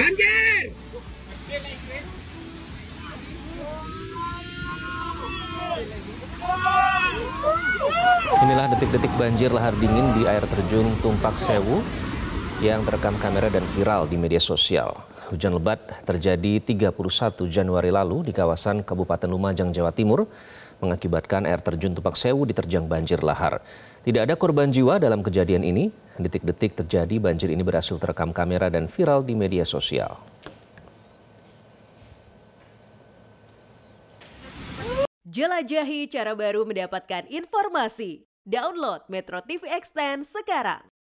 Banjir! Inilah detik-detik banjir lahar dingin di air terjun Tumpak Sewu yang terekam kamera dan viral di media sosial. Hujan lebat terjadi 31 Januari lalu di kawasan Kabupaten Lumajang, Jawa Timur, mengakibatkan air terjun Tumpak Sewu diterjang banjir lahar. Tidak ada korban jiwa dalam kejadian ini. Detik-detik terjadi banjir ini berhasil terekam kamera dan viral di media sosial. Jelajahi cara baru mendapatkan informasi. Download MetroTV Extend sekarang.